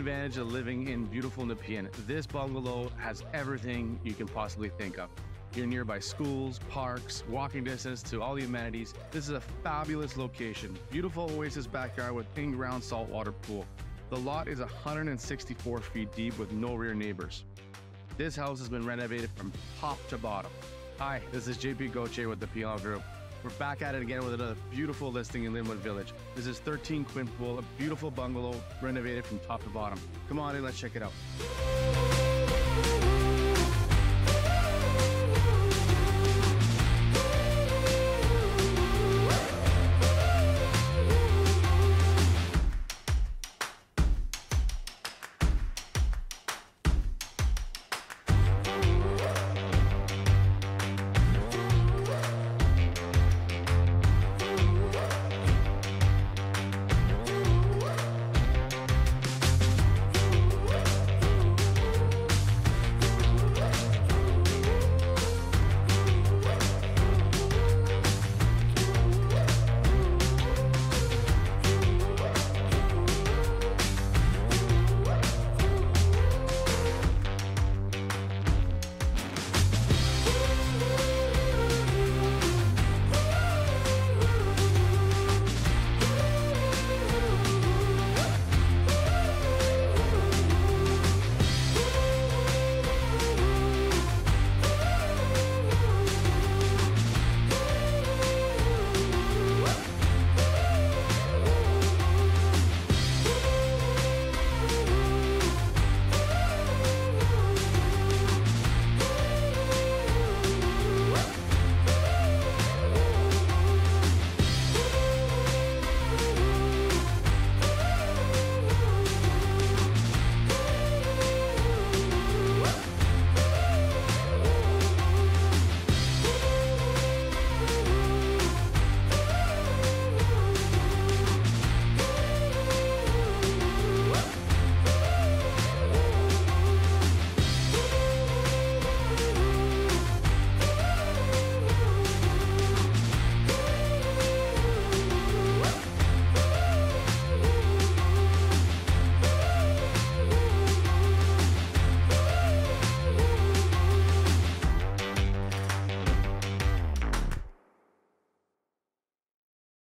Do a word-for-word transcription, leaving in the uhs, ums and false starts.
advantage of living in beautiful Nepean. This bungalow has everything you can possibly think of. You're nearby schools, parks, walking distance to all the amenities. This is a fabulous location. Beautiful oasis backyard with in-ground saltwater pool. The lot is one hundred sixty-four feet deep with no rear neighbors. This house has been renovated from top to bottom. Hi, this is J P Gauthier with the Pilon Group. We're back at it again with another beautiful listing in Lynwood Village. This is thirteen Quinpool, a beautiful bungalow renovated from top to bottom. Come on in, let's check it out.